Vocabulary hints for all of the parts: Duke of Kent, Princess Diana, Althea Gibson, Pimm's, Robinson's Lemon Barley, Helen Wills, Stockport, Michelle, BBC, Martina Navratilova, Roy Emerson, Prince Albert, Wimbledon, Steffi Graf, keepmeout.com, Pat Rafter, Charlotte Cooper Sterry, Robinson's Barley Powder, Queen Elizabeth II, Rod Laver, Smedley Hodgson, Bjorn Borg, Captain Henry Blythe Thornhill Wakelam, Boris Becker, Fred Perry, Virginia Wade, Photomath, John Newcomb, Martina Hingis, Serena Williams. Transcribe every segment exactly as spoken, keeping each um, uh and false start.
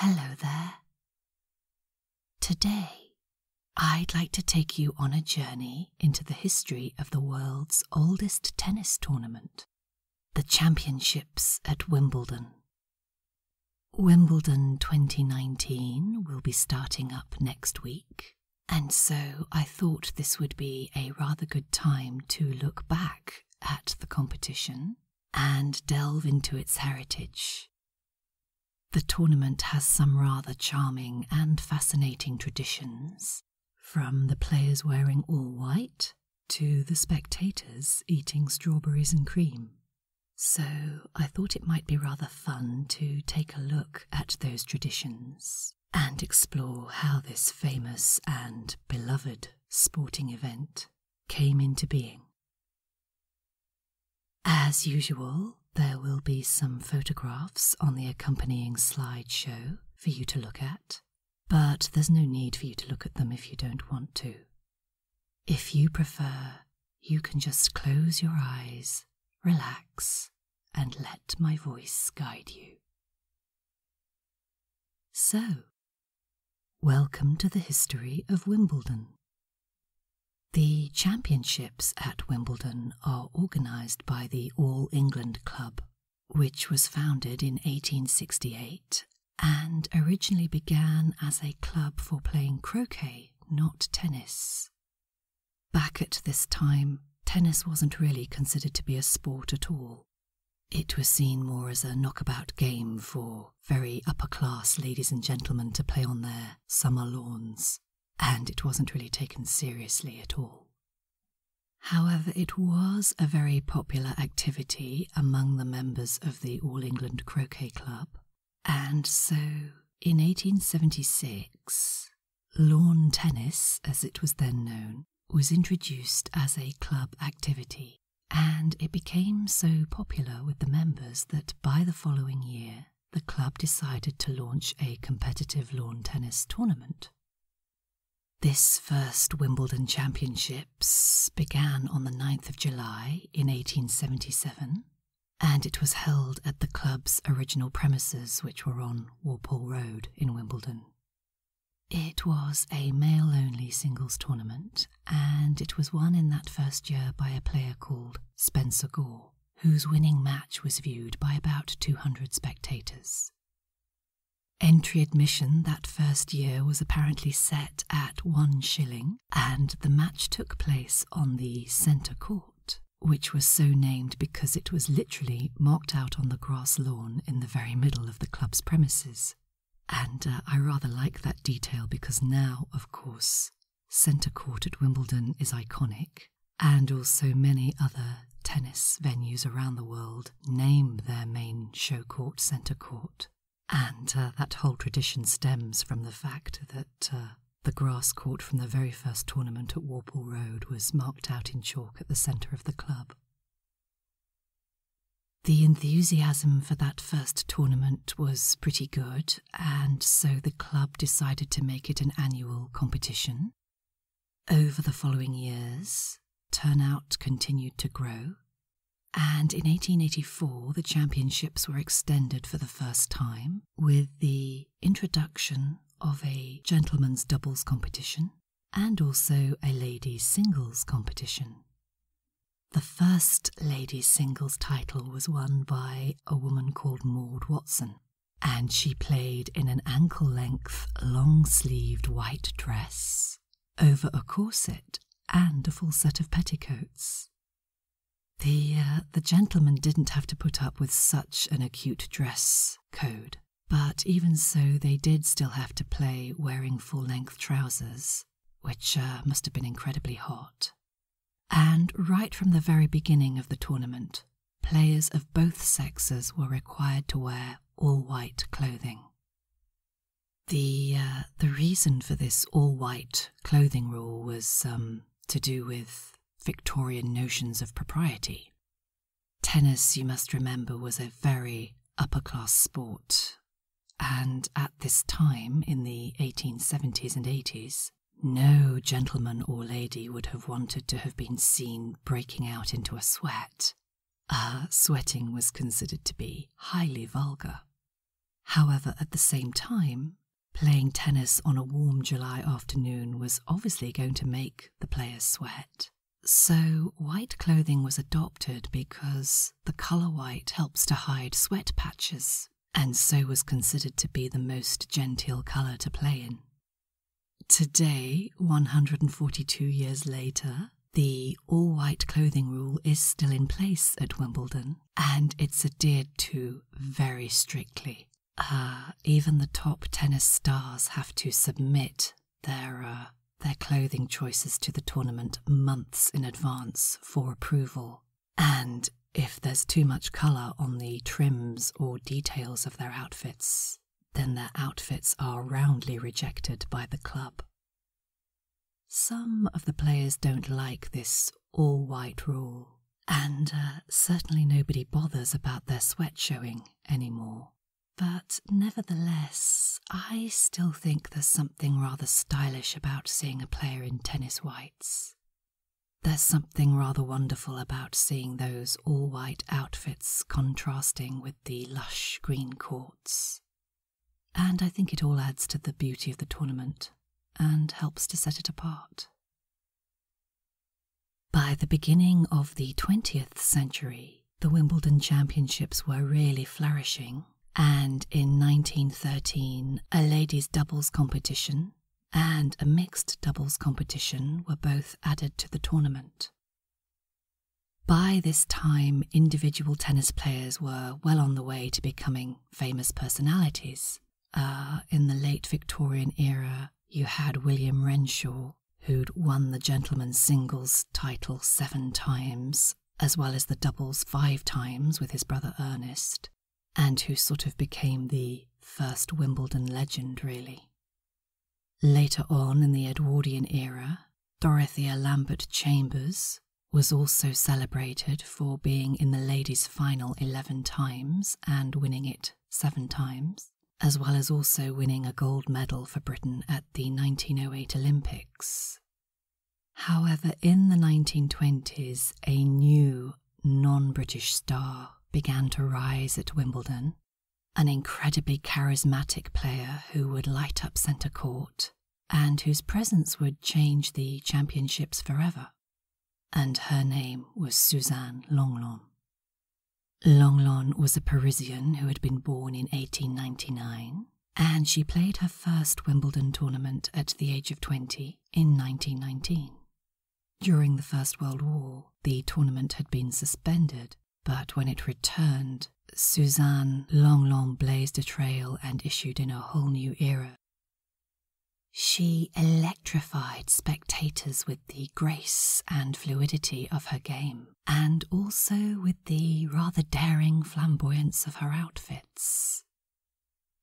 Hello there. Today, I'd like to take you on a journey into the history of the world's oldest tennis tournament, the Championships at Wimbledon. Wimbledon twenty nineteen will be starting up next week, and so I thought this would be a rather good time to look back at the competition and delve into its heritage. The tournament has some rather charming and fascinating traditions, from the players wearing all white to the spectators eating strawberries and cream. So I thought it might be rather fun to take a look at those traditions and explore how this famous and beloved sporting event came into being. As usual, there will be some photographs on the accompanying slideshow for you to look at, but there's no need for you to look at them if you don't want to. If you prefer, you can just close your eyes, relax, and let my voice guide you. So, welcome to the history of Wimbledon. The championships at Wimbledon are organised by the All England Club, which was founded in eighteen sixty-eight and originally began as a club for playing croquet, not tennis. Back at this time, tennis wasn't really considered to be a sport at all. It was seen more as a knockabout game for very upper-class ladies and gentlemen to play on their summer lawns. And it wasn't really taken seriously at all. However, it was a very popular activity among the members of the All England Croquet Club, and so in eighteen seventy-six, lawn tennis, as it was then known, was introduced as a club activity, and it became so popular with the members that by the following year, the club decided to launch a competitive lawn tennis tournament. This first Wimbledon Championships began on the ninth of July in eighteen seventy-seven, and it was held at the club's original premises, which were on Walpole Road in Wimbledon. It was a male-only singles tournament, and it was won in that first year by a player called Spencer Gore, whose winning match was viewed by about two hundred spectators. Entry admission that first year was apparently set at one shilling, and the match took place on the Centre Court, which was so named because it was literally marked out on the grass lawn in the very middle of the club's premises. And uh, I rather like that detail because now, of course, Centre Court at Wimbledon is iconic, and also many other tennis venues around the world name their main show court Centre Court. And uh, that whole tradition stems from the fact that uh, the grass court from the very first tournament at Walpole Road was marked out in chalk at the centre of the club. The enthusiasm for that first tournament was pretty good, and so the club decided to make it an annual competition. Over the following years, turnout continued to grow. And in eighteen eighty-four, the championships were extended for the first time with the introduction of a gentlemen's doubles competition and also a ladies' singles competition. The first ladies' singles title was won by a woman called Maud Watson, and she played in an ankle-length, long-sleeved white dress over a corset and a full set of petticoats. The, uh, the gentlemen didn't have to put up with such an acute dress code, but even so they did still have to play wearing full-length trousers, which uh, must have been incredibly hot. And right from the very beginning of the tournament, players of both sexes were required to wear all-white clothing. The, uh, the reason for this all-white clothing rule was um, to do with Victorian notions of propriety. Tennis, you must remember, was a very upper-class sport, and at this time, in the eighteen seventies and eighties, no gentleman or lady would have wanted to have been seen breaking out into a sweat. Uh, sweating was considered to be highly vulgar. However, at the same time, playing tennis on a warm July afternoon was obviously going to make the players sweat. So white clothing was adopted because the colour white helps to hide sweat patches, and so was considered to be the most genteel colour to play in. Today, one hundred forty-two years later, the all-white clothing rule is still in place at Wimbledon, and it's adhered to very strictly. Uh, even the top tennis stars have to submit their uh, their clothing choices to the tournament months in advance for approval, and if there's too much colour on the trims or details of their outfits, then their outfits are roundly rejected by the club. Some of the players don't like this all-white rule, and uh, certainly nobody bothers about their sweat showing anymore. But nevertheless, I still think there's something rather stylish about seeing a player in tennis whites. There's something rather wonderful about seeing those all-white outfits contrasting with the lush green courts. And I think it all adds to the beauty of the tournament, and helps to set it apart. By the beginning of the twentieth century, the Wimbledon Championships were really flourishing, and in nineteen thirteen, a ladies' doubles competition and a mixed doubles competition were both added to the tournament. By this time, individual tennis players were well on the way to becoming famous personalities. Uh, in the late Victorian era, you had William Renshaw, who'd won the gentleman's singles title seven times, as well as the doubles five times with his brother Ernest, and who sort of became the first Wimbledon legend, really. Later on in the Edwardian era, Dorothea Lambert Chambers was also celebrated for being in the ladies' final eleven times and winning it seven times, as well as also winning a gold medal for Britain at the nineteen oh eight Olympics. However, in the nineteen twenties, a new non-British star began to rise at Wimbledon, an incredibly charismatic player who would light up Centre Court, and whose presence would change the championships forever. And her name was Suzanne Lenglen. Lenglen was a Parisian who had been born in eighteen ninety-nine, and she played her first Wimbledon tournament at the age of twenty in nineteen nineteen. During the First World War, the tournament had been suspended, but when it returned, Suzanne Lenglen blazed a trail and issued in a whole new era. She electrified spectators with the grace and fluidity of her game, and also with the rather daring flamboyance of her outfits.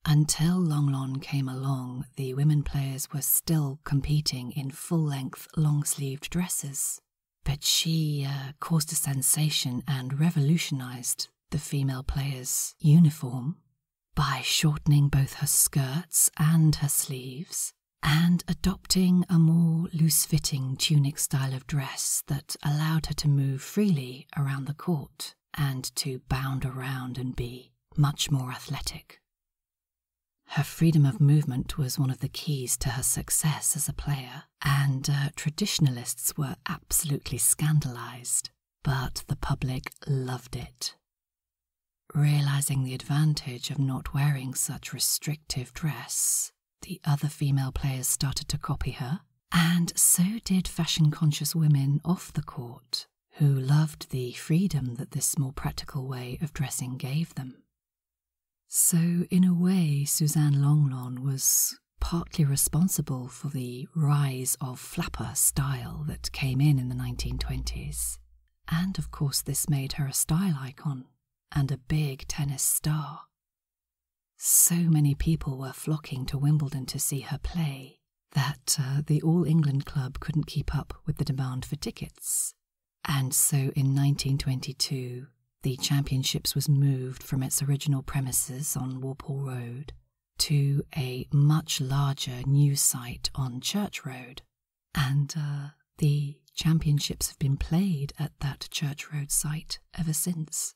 Until Lenglen came along, the women players were still competing in full-length, long-sleeved dresses. But she uh, caused a sensation and revolutionised the female player's uniform by shortening both her skirts and her sleeves, and adopting a more loose-fitting tunic style of dress that allowed her to move freely around the court and to bound around and be much more athletic. Her freedom of movement was one of the keys to her success as a player, and uh, traditionalists were absolutely scandalised, but the public loved it. Realising the advantage of not wearing such restrictive dress, the other female players started to copy her, and so did fashion-conscious women off the court, who loved the freedom that this more practical way of dressing gave them. So, in a way, Suzanne Lenglen was partly responsible for the rise of flapper style that came in in the nineteen twenties. And, of course, this made her a style icon and a big tennis star. So many people were flocking to Wimbledon to see her play that uh, the All England Club couldn't keep up with the demand for tickets. And so, in nineteen twenty-two... the championships was moved from its original premises on Walpole Road to a much larger new site on Church Road, and uh, the championships have been played at that Church Road site ever since.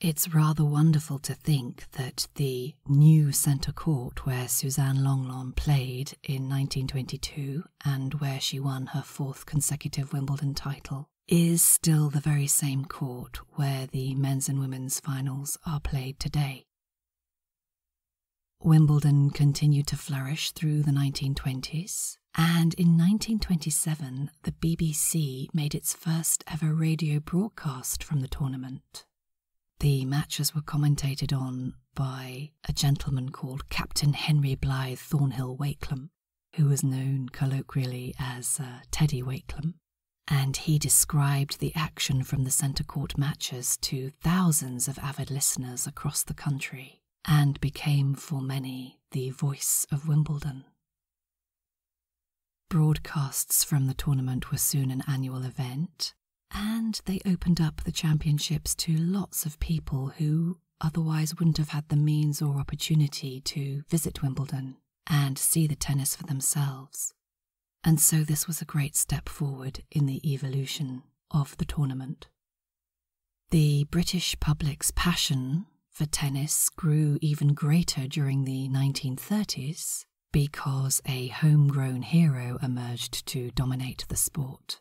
It's rather wonderful to think that the new Centre Court where Suzanne Lenglen played in nineteen twenty-two and where she won her fourth consecutive Wimbledon title is still the very same court where the men's and women's finals are played today. Wimbledon continued to flourish through the nineteen twenties, and in nineteen twenty-seven the B B C made its first ever radio broadcast from the tournament. The matches were commentated on by a gentleman called Captain Henry Blythe Thornhill Wakelam, who was known colloquially as uh, Teddy Wakelam, and he described the action from the Centre Court matches to thousands of avid listeners across the country, and became for many the voice of Wimbledon. Broadcasts from the tournament were soon an annual event, and they opened up the championships to lots of people who otherwise wouldn't have had the means or opportunity to visit Wimbledon and see the tennis for themselves. And so this was a great step forward in the evolution of the tournament. The British public's passion for tennis grew even greater during the nineteen thirties because a homegrown hero emerged to dominate the sport.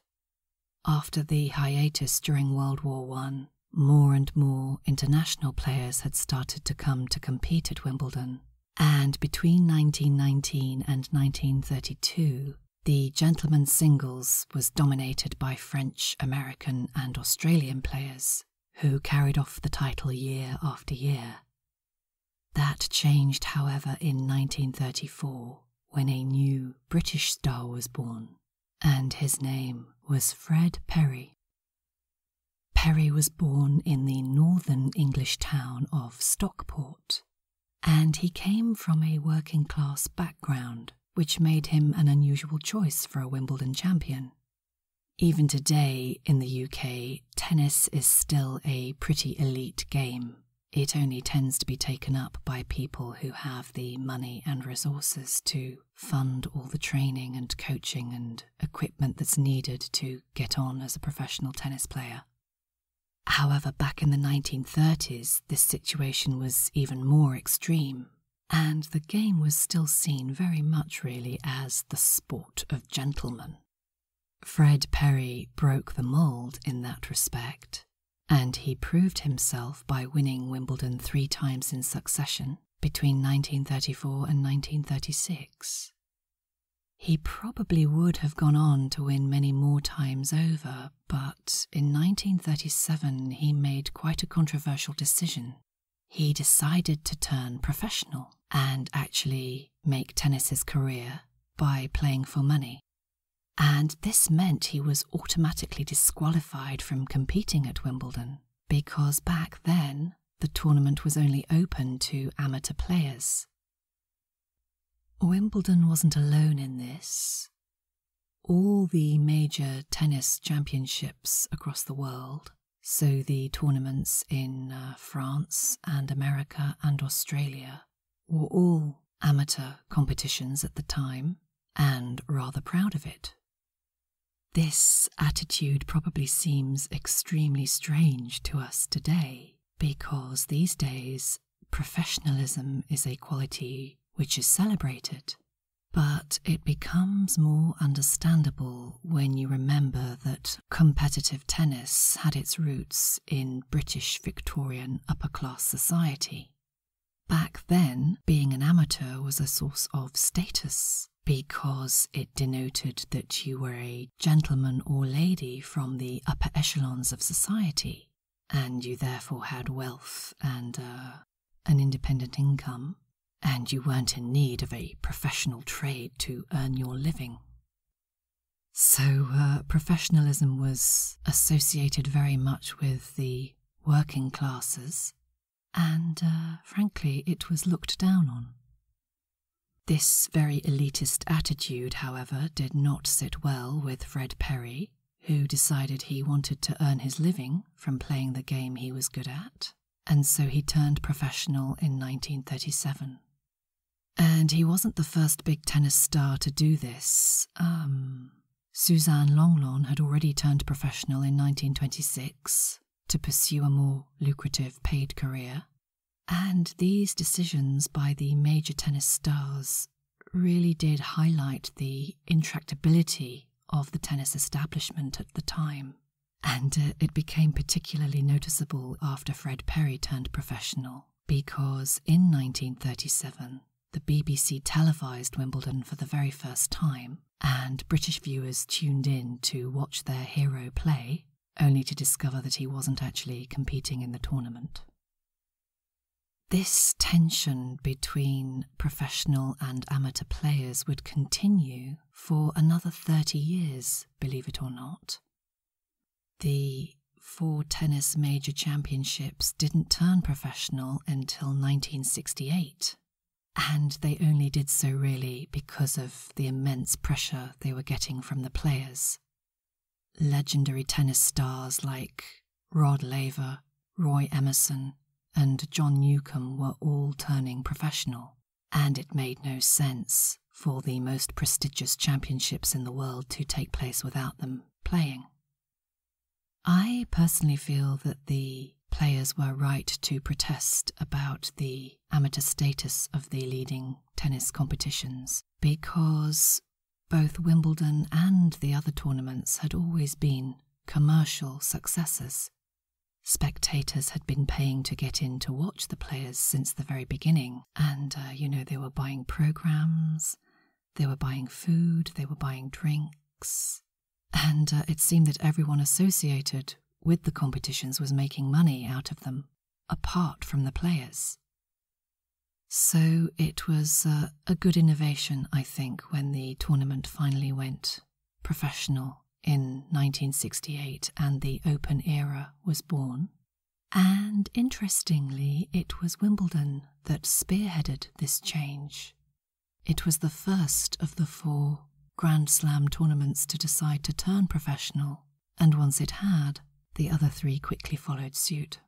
After the hiatus during World War One, more and more international players had started to come to compete at Wimbledon, and between nineteen nineteen and nineteen thirty-two, the gentlemen's singles was dominated by French, American, and Australian players, who carried off the title year after year. That changed, however, in nineteen thirty-four, when a new British star was born, and his name was Fred Perry. Perry was born in the northern English town of Stockport, and he came from a working-class background, which made him an unusual choice for a Wimbledon champion. Even today, in the U K, tennis is still a pretty elite game. It only tends to be taken up by people who have the money and resources to fund all the training and coaching and equipment that's needed to get on as a professional tennis player. However, back in the nineteen thirties, this situation was even more extreme, and the game was still seen very much really as the sport of gentlemen. Fred Perry broke the mould in that respect, and he proved himself by winning Wimbledon three times in succession between nineteen thirty-four and nineteen thirty-six. He probably would have gone on to win many more times over, but in nineteen thirty-seven he made quite a controversial decision. He decided to turn professional and actually make tennis his career by playing for money. And this meant he was automatically disqualified from competing at Wimbledon, because back then the tournament was only open to amateur players. Wimbledon wasn't alone in this. All the major tennis championships across the world, so the tournaments in uh, France and America and Australia, were all amateur competitions at the time, and rather proud of it. This attitude probably seems extremely strange to us today, because these days professionalism is a quality which is celebrated, but it becomes more understandable when you remember that competitive tennis had its roots in British Victorian upper-class society. Back then, being an amateur was a source of status, because it denoted that you were a gentleman or lady from the upper echelons of society, and you therefore had wealth and uh, an independent income, and you weren't in need of a professional trade to earn your living. So uh, professionalism was associated very much with the working classes, and uh, frankly it was looked down on. This very elitist attitude, however, did not sit well with Fred Perry, who decided he wanted to earn his living from playing the game he was good at, and so he turned professional in nineteen thirty-seven. And he wasn't the first big tennis star to do this. Um, Suzanne Lenglen had already turned professional in nineteen twenty-six, to pursue a more lucrative paid career. And these decisions by the major tennis stars really did highlight the intractability of the tennis establishment at the time. And uh, it became particularly noticeable after Fred Perry turned professional, because in nineteen thirty-seven, the B B C televised Wimbledon for the very first time, and British viewers tuned in to watch their hero play, only to discover that he wasn't actually competing in the tournament. This tension between professional and amateur players would continue for another thirty years, believe it or not. The four tennis major championships didn't turn professional until nineteen sixty-eight, and they only did so really because of the immense pressure they were getting from the players. Legendary tennis stars like Rod Laver, Roy Emerson, and John Newcomb were all turning professional, and it made no sense for the most prestigious championships in the world to take place without them playing. I personally feel that the players were right to protest about the amateur status of the leading tennis competitions, because both Wimbledon and the other tournaments had always been commercial successes. Spectators had been paying to get in to watch the players since the very beginning, and uh, you know, they were buying programs, they were buying food, they were buying drinks, and uh, it seemed that everyone associated with the competitions was making money out of them, apart from the players. So it was uh, a good innovation, I think, when the tournament finally went professional in nineteen sixty-eight and the Open era was born. And interestingly, it was Wimbledon that spearheaded this change. It was the first of the four Grand Slam tournaments to decide to turn professional, and once it had, the other three quickly followed suit.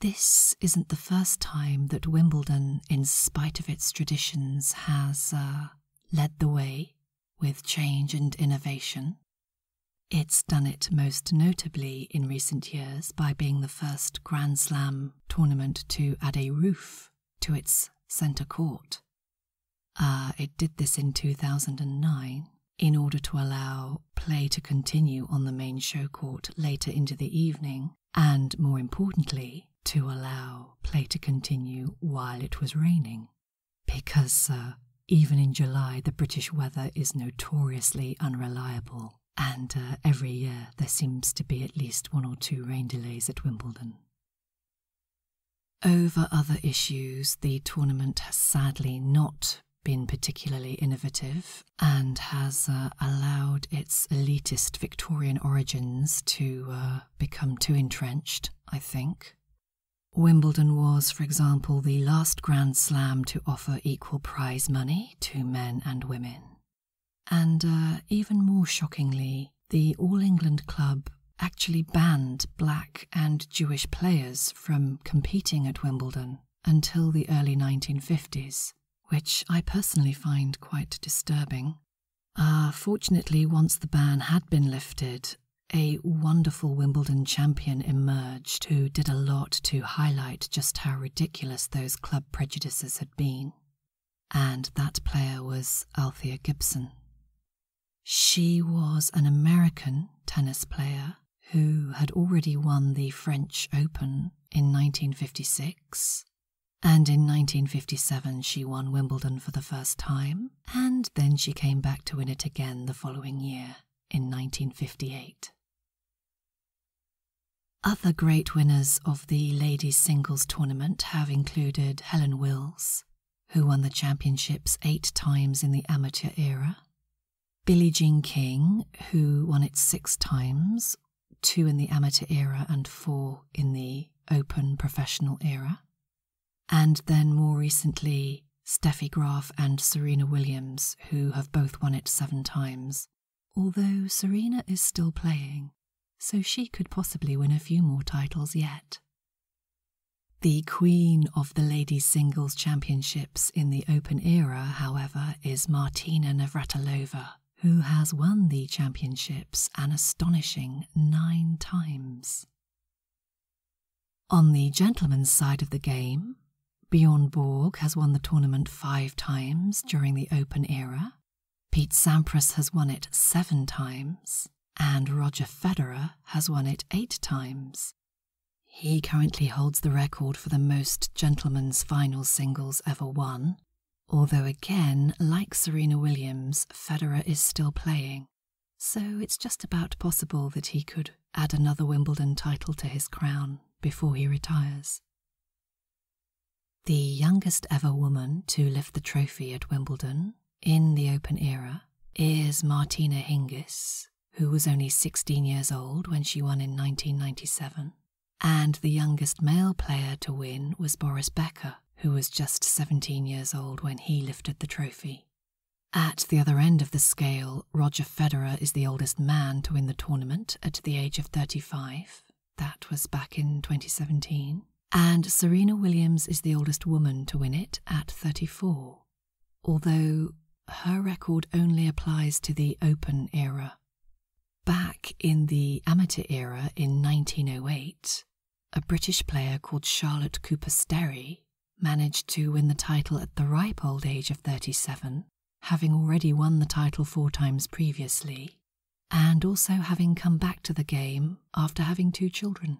This isn't the first time that Wimbledon, in spite of its traditions, has uh, led the way with change and innovation. It's done it most notably in recent years by being the first Grand Slam tournament to add a roof to its Centre Court. Uh, it did this in two thousand nine in order to allow play to continue on the main show court later into the evening, and more importantly, to allow play to continue while it was raining. Because uh, even in July, the British weather is notoriously unreliable, and uh, every year there seems to be at least one or two rain delays at Wimbledon. Over other issues, the tournament has sadly not been particularly innovative, and has uh, allowed its elitist Victorian origins to uh, become too entrenched, I think. Wimbledon was, for example, the last Grand Slam to offer equal prize money to men and women. And uh, even more shockingly, the All England Club actually banned black and Jewish players from competing at Wimbledon until the early nineteen fifties, which I personally find quite disturbing. Uh, fortunately, once the ban had been lifted, a wonderful Wimbledon champion emerged who did a lot to highlight just how ridiculous those club prejudices had been. And that player was Althea Gibson. She was an American tennis player who had already won the French Open in nineteen fifty-six, and in nineteen fifty-seven she won Wimbledon for the first time, and then she came back to win it again the following year in nineteen fifty-eight. Other great winners of the ladies' singles tournament have included Helen Wills, who won the championships eight times in the amateur era, Billie Jean King, who won it six times, two in the amateur era and four in the open professional era, and then more recently Steffi Graf and Serena Williams, who have both won it seven times, although Serena is still playing, so she could possibly win a few more titles yet. The queen of the ladies' singles championships in the Open era, however, is Martina Navratilova, who has won the championships an astonishing nine times. On the gentlemen's side of the game, Bjorn Borg has won the tournament five times during the Open era, Pete Sampras has won it seven times, and Roger Federer has won it eight times. He currently holds the record for the most gentlemen's final singles ever won, although again, like Serena Williams, Federer is still playing, so it's just about possible that he could add another Wimbledon title to his crown before he retires. The youngest ever woman to lift the trophy at Wimbledon, in the Open era, is Martina Hingis, who was only sixteen years old when she won in nineteen ninety-seven, and the youngest male player to win was Boris Becker, who was just seventeen years old when he lifted the trophy. At the other end of the scale, Roger Federer is the oldest man to win the tournament at the age of thirty-five. That was back in twenty seventeen. And Serena Williams is the oldest woman to win it at thirty-four, although her record only applies to the Open era. Back in the amateur era in nineteen oh eight, a British player called Charlotte Cooper Sterry managed to win the title at the ripe old age of thirty-seven, having already won the title four times previously, and also having come back to the game after having two children.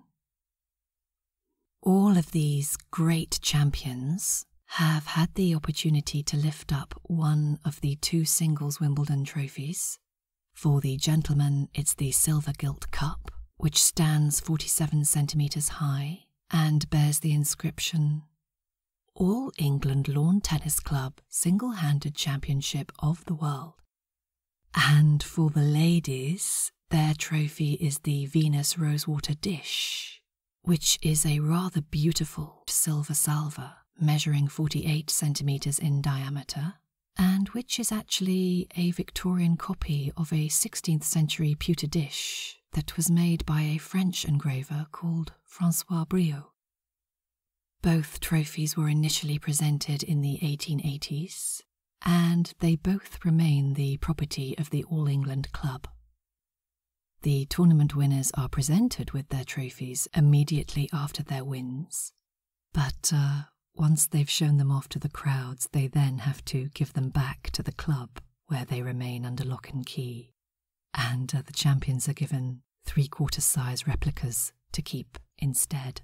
All of these great champions have had the opportunity to lift up one of the two singles Wimbledon trophies. For the gentlemen, it's the silver gilt cup, which stands forty-seven centimetres high and bears the inscription, All England Lawn Tennis Club Single-Handed Championship of the World. And for the ladies, their trophy is the Venus Rosewater Dish, which is a rather beautiful silver salver measuring forty-eight centimetres in diameter, and which is actually a Victorian copy of a sixteenth century pewter dish that was made by a French engraver called François Briot. Both trophies were initially presented in the eighteen eighties, and they both remain the property of the All England Club. The tournament winners are presented with their trophies immediately after their wins, but uh, once they've shown them off to the crowds, they then have to give them back to the club, where they remain under lock and key, and uh, the champions are given three-quarter size replicas to keep instead.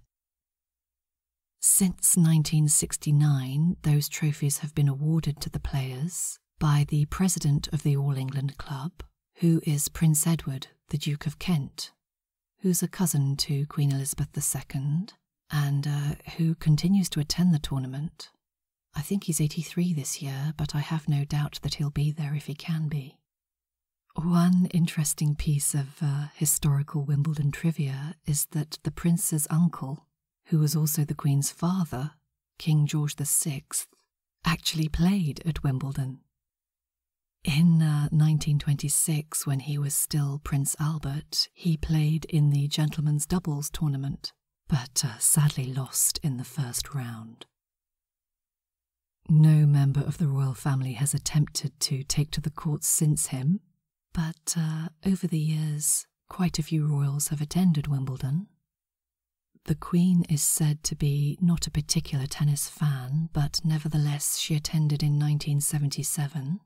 Since nineteen sixty-nine, those trophies have been awarded to the players by the president of the All England Club, who is Prince Edward, the Duke of Kent, who's a cousin to Queen Elizabeth the Second, and uh, who continues to attend the tournament. I think he's eighty-three this year, but I have no doubt that he'll be there if he can be. One interesting piece of uh, historical Wimbledon trivia is that the prince's uncle, who was also the Queen's father, King George the Sixth, actually played at Wimbledon. In uh, nineteen twenty-six, when he was still Prince Albert, he played in the gentlemen's doubles tournament, but uh, sadly lost in the first round. No member of the royal family has attempted to take to the courts since him, but uh, over the years, quite a few royals have attended Wimbledon. The Queen is said to be not a particular tennis fan, but nevertheless she attended in nineteen seventy-seven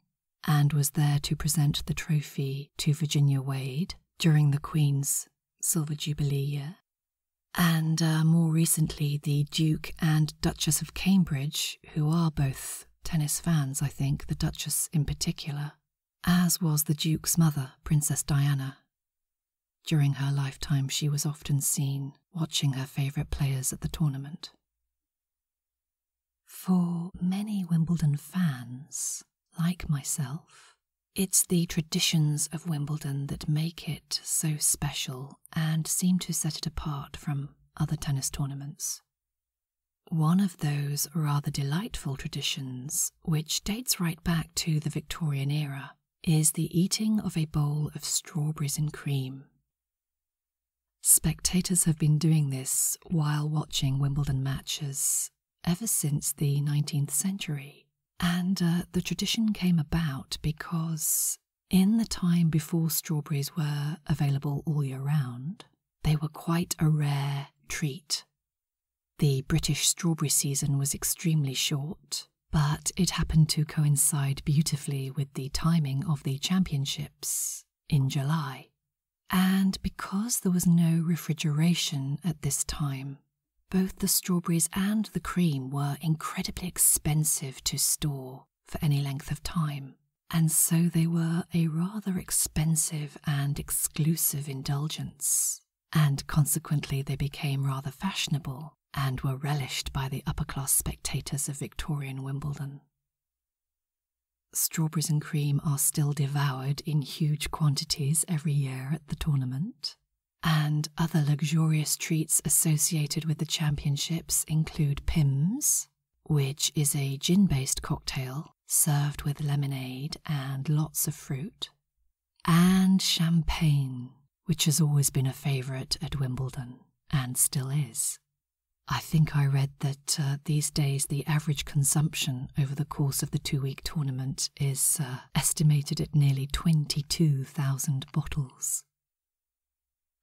and was there to present the trophy to Virginia Wade during the Queen's Silver Jubilee year. And uh, more recently, the Duke and Duchess of Cambridge, who are both tennis fans, I think, the Duchess in particular, as was the Duke's mother, Princess Diana. During her lifetime, she was often seen watching her favourite players at the tournament. For many Wimbledon fans, like myself, it's the traditions of Wimbledon that make it so special and seem to set it apart from other tennis tournaments. One of those rather delightful traditions, which dates right back to the Victorian era, is the eating of a bowl of strawberries and cream. Spectators have been doing this while watching Wimbledon matches ever since the nineteenth century, and uh, the tradition came about because In the time before strawberries were available all year round, they were quite a rare treat. The British strawberry season was extremely short, but it happened to coincide beautifully with the timing of the championships in July. And because there was no refrigeration at this time, both the strawberries and the cream were incredibly expensive to store for any length of time, and so they were a rather expensive and exclusive indulgence, and consequently they became rather fashionable and were relished by the upper-class spectators of Victorian Wimbledon. Strawberries and cream are still devoured in huge quantities every year at the tournament, and other luxurious treats associated with the championships include Pimm's, which is a gin-based cocktail served with lemonade and lots of fruit, and champagne, which has always been a favourite at Wimbledon, and still is. I think I read that uh, these days the average consumption over the course of the two-week tournament is uh, estimated at nearly twenty-two thousand bottles.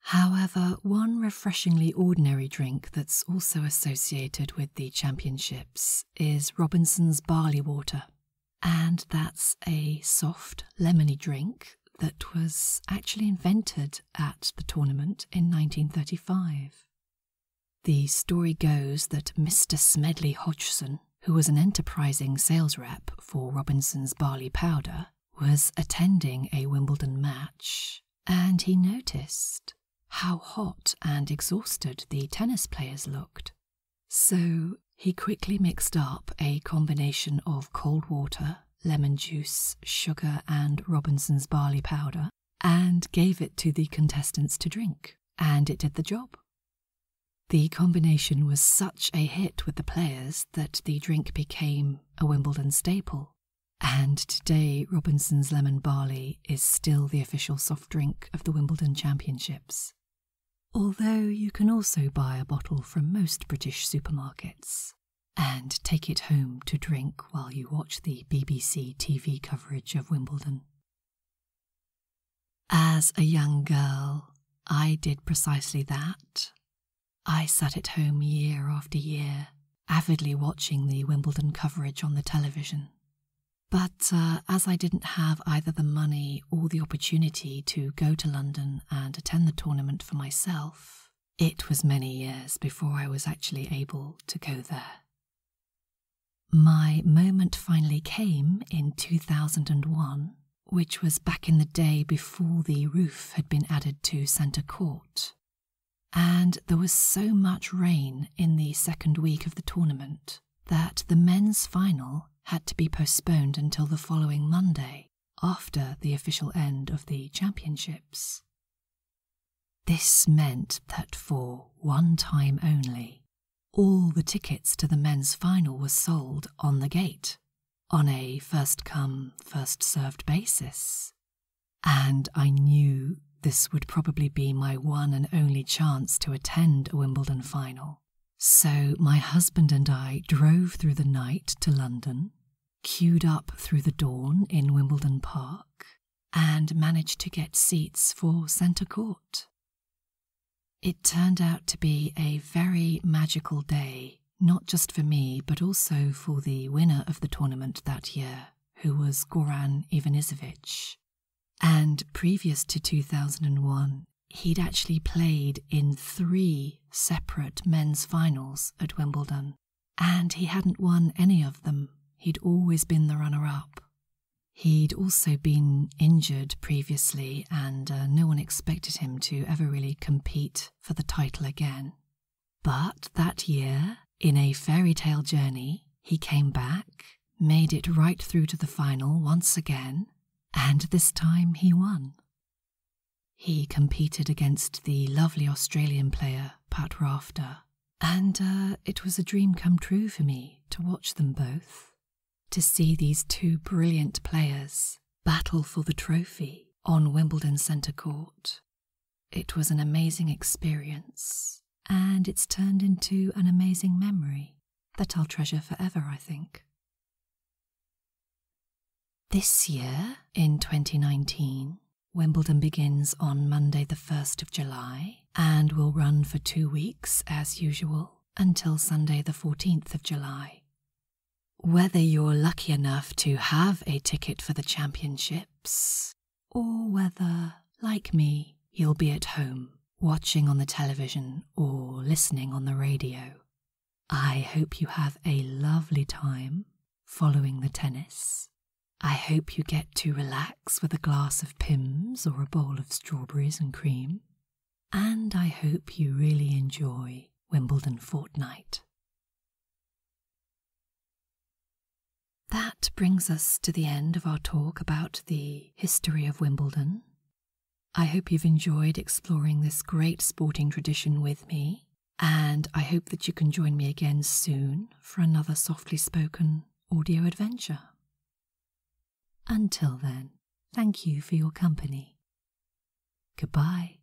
However, one refreshingly ordinary drink that's also associated with the championships is Robinson's barley water, and that's a soft, lemony drink that was actually invented at the tournament in nineteen thirty-five. The story goes that Mister Smedley Hodgson, who was an enterprising sales rep for Robinson's Barley Powder, was attending a Wimbledon match, and he noticed how hot and exhausted the tennis players looked. So he quickly mixed up a combination of cold water, lemon juice, sugar and Robinson's barley powder and gave it to the contestants to drink, and it did the job. The combination was such a hit with the players that the drink became a Wimbledon staple, and today Robinson's Lemon Barley is still the official soft drink of the Wimbledon Championships. Although you can also buy a bottle from most British supermarkets and take it home to drink while you watch the B B C T V coverage of Wimbledon. As a young girl, I did precisely that. I sat at home year after year, avidly watching the Wimbledon coverage on the television. But uh, as I didn't have either the money or the opportunity to go to London and attend the tournament for myself, it was many years before I was actually able to go there. My moment finally came in two thousand one, which was back in the day before the roof had been added to Centre Court, and there was so much rain in the second week of the tournament that the men's final had to be postponed until the following Monday, after the official end of the championships. This meant that for one time only, all the tickets to the men's final were sold on the gate, on a first-come, first-served basis. And I knew this would probably be my one and only chance to attend a Wimbledon final. So my husband and I drove through the night to London, queued up through the dawn in Wimbledon Park, and managed to get seats for Centre Court. It turned out to be a very magical day, not just for me, but also for the winner of the tournament that year, who was Goran Ivanisevic. And previous to two thousand one, he'd actually played in three separate men's finals at Wimbledon, and he hadn't won any of them. He'd always been the runner-up. He'd also been injured previously, and uh, no one expected him to ever really compete for the title again. But that year, in a fairy tale journey, he came back, made it right through to the final once again, and this time he won. He competed against the lovely Australian player, Pat Rafter, and uh, it was a dream come true for me to watch them both, to see these two brilliant players battle for the trophy on Wimbledon Centre Court. It was an amazing experience, and it's turned into an amazing memory that I'll treasure forever, I think. This year, in twenty nineteen, Wimbledon begins on Monday the first of July and will run for two weeks, as usual, until Sunday the fourteenth of July. Whether you're lucky enough to have a ticket for the championships, or whether, like me, you'll be at home, watching on the television or listening on the radio, I hope you have a lovely time following the tennis. I hope you get to relax with a glass of Pimm's or a bowl of strawberries and cream. And I hope you really enjoy Wimbledon fortnight. That brings us to the end of our talk about the history of Wimbledon. I hope you've enjoyed exploring this great sporting tradition with me, and I hope that you can join me again soon for another softly spoken audio adventure. Until then, thank you for your company. Goodbye.